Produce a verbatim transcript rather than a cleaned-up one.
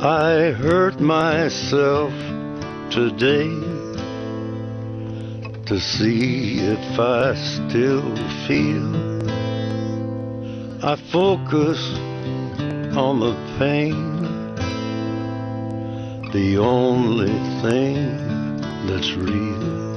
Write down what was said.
I hurt myself today to see if I still feel. I focus on the pain, the only thing that's real.